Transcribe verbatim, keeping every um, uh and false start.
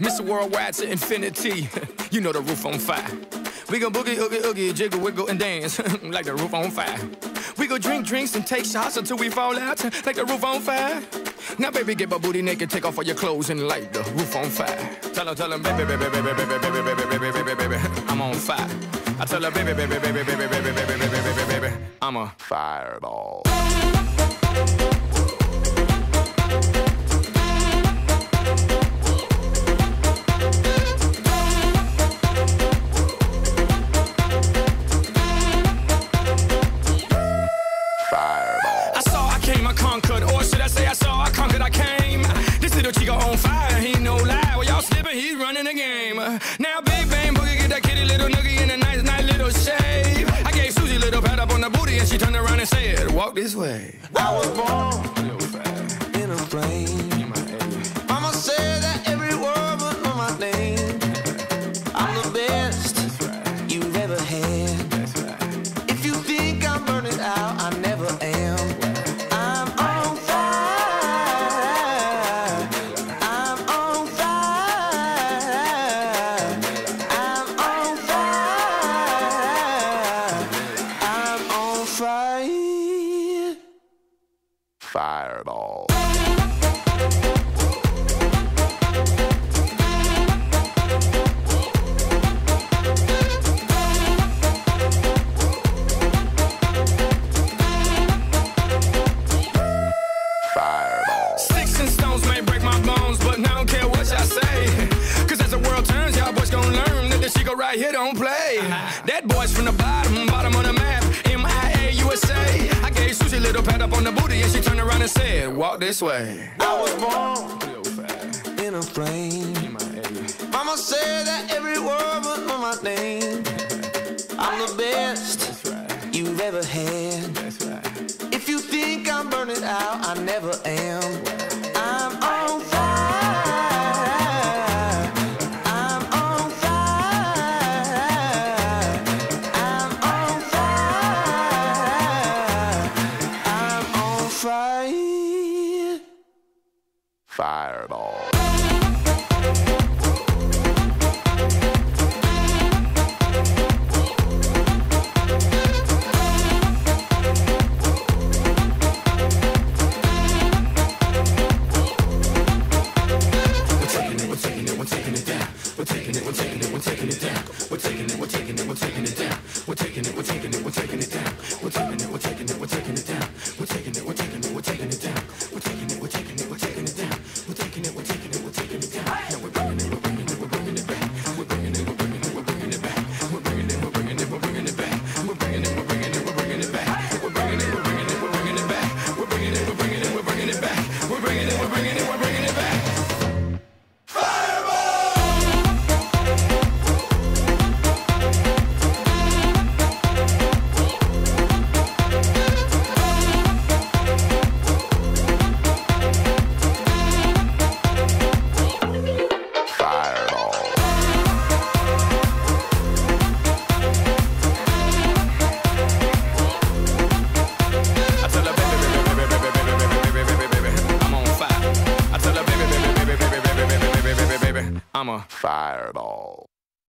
Mister Worldwide to infinity, you know the roof on fire. We gon' boogie, oogie, oogie, jiggle, wiggle, and dance like the roof on fire. We gon' drink drinks and take shots until we fall out like the roof on fire. Now, baby, get my booty naked, take off all your clothes and light the roof on fire. Tell her, tell her, baby, baby, baby, baby, baby, baby, baby, baby, baby, I'm on fire. I tell her, baby, baby, baby, baby, baby, baby, baby, baby, baby, I'm a fireball. Now big bang boogie, get that kitty little noogie in a nice, nice little shave. I gave Susie a little pat up on the booty and she turned around and said, walk this way. I was born in a plane. Mama said that every word was on my name. I'm the best you've ever had. If you think I'm burning out, I never am. Fireball. Fireball. Sticks and stones may break my bones, but I don't care what y'all say. Cause as the world turns, y'all boys gon' learn that the Chico right here don't play. That boy's from the bottom, bottom on the map. M I A U S A. I gave Susie little pat up on the booty and she turned around and said, walk this way. I was born in a plane. Mama said that every word was on my name. I'm the best you've ever had. If you think I'm burning out, I never am. I'm on fire. Fireball. I'm a fireball.